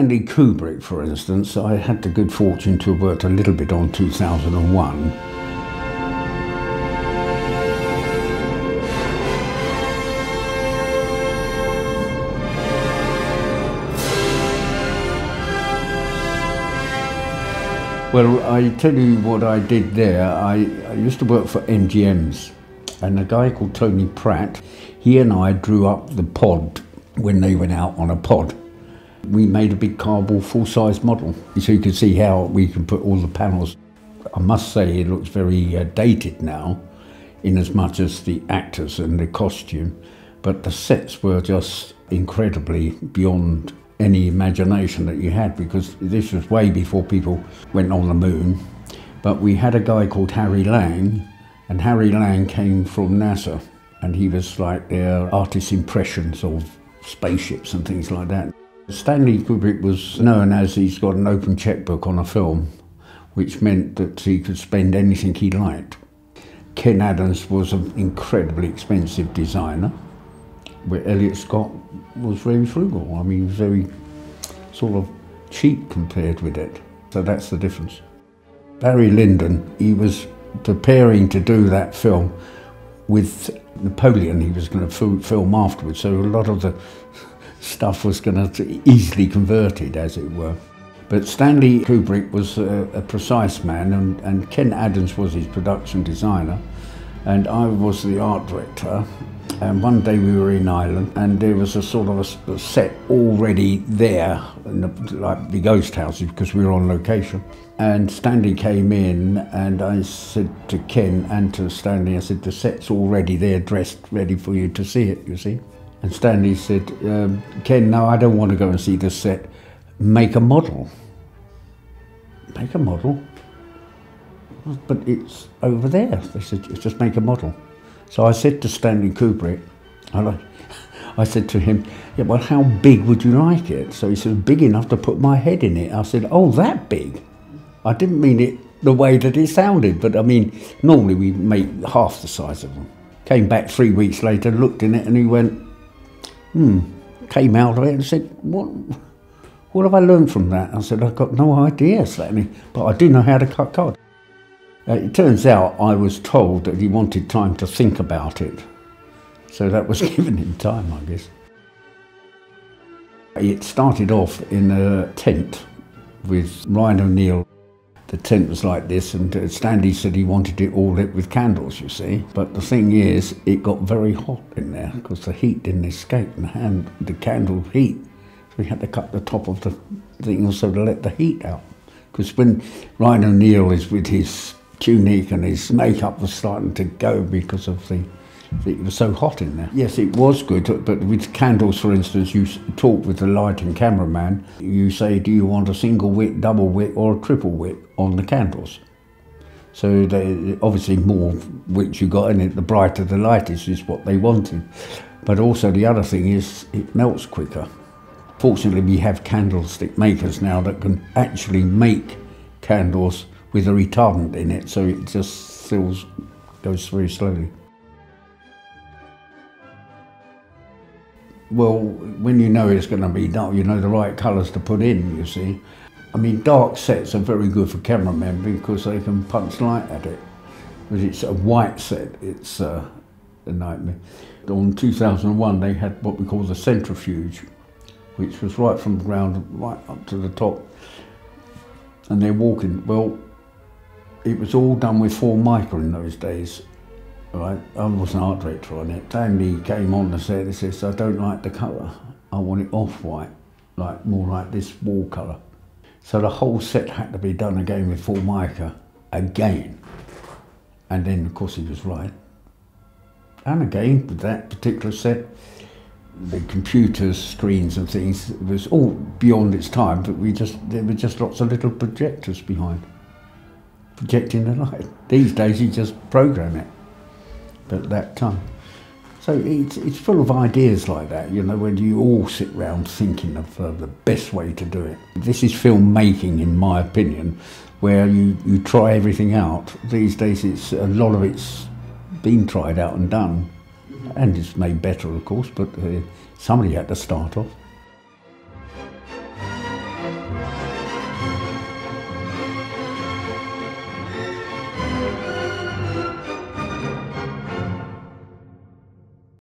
Stanley Kubrick, for instance, I had the good fortune to have worked a little bit on 2001. Well, I tell you what I did there. I used to work for MGM's, and a guy called Tony Pratt, he and I drew up the pod when they went out on a pod. We made a big cardboard full-size model, so you could see how we can put all the panels. I must say it looks very dated now, in as much as the actors and the costume, but the sets were just incredibly beyond any imagination that you had, because this was way before people went on the moon. But we had a guy called Harry Lang, and Harry Lang came from NASA, and he was like their artist impressions of spaceships and things like that. Stanley Kubrick was known as he's got an open checkbook on a film, which meant that he could spend anything he liked. Ken Adams was an incredibly expensive designer, where Elliot Scott was very frugal. I mean, he was very sort of cheap compared with it. So that's the difference. Barry Lyndon, he was preparing to do that film with Napoleon. He was going to film afterwards, so a lot of the stuff was going to easily converted, as it were. But Stanley Kubrick was a precise man, and Ken Adams was his production designer, and I was the art director. And one day we were in Ireland, and there was a sort of a set already there, like the ghost houses, because we were on location. And Stanley came in, and I said to Ken and to Stanley, I said, the set's already there, dressed, ready for you to see it, you see. And Stanley said, Ken, no, I don't want to go and see this set. Make a model. Make a model? But it's over there. They said, just make a model. So I said to Stanley Kubrick, and I said to him, yeah, well, how big would you like it? So he said, big enough to put my head in it. I said, oh, that big? I didn't mean it the way that it sounded, but I mean, normally we make half the size of them. Came back 3 weeks later, looked in it, and he went, came out of it and said, what have I learned from that? I said, I've got no idea, Stanley, but I do know how to cut cod. It turns out I was told that he wanted time to think about it, so that was given him time, I guess. It started off in a tent with Ryan O'Neill. The tent was like this, and Stanley said he wanted it all lit with candles, you see. But the thing is, it got very hot in there because the heat didn't escape and the candle heat. So we had to cut the top of the thing also to let the heat out. Because when Ryan O'Neill is with his tunic and his makeup was starting to go because of it was so hot in there. Yes, it was good, but with candles, for instance, you talk with the light and cameraman, you say, do you want a single wick, double wick, or a triple wick on the candles? So they, obviously more wicks you got in it, the brighter the light is what they wanted. But also the other thing is it melts quicker. Fortunately, we have candlestick makers now that can actually make candles with a retardant in it, so it just fills, goes very slowly. Well, when you know it's going to be dark, you know the right colours to put in, you see. I mean, dark sets are very good for cameramen because they can punch light at it. But it's a white set, it's a nightmare. On 2001, they had what we call the centrifuge, which was right from the ground right up to the top. And they're walking. Well, it was all done with 4 mica in those days. Right, I was an art director on it. Stanley came on and said, he says, I don't like the colour. I want it off-white, like more like this wall colour. So the whole set had to be done again with 4 mica, again. And then, of course, he was right. And again, with that particular set, the computers, screens and things, it was all beyond its time, but there were just lots of little projectors behind, projecting the light. These days, you just program it. At that time. So it's full of ideas like that, you know, when you all sit round thinking of the best way to do it. This is filmmaking, in my opinion, where you try everything out. These days, a lot of it's been tried out and done, and it's made better, of course, but somebody had to start off.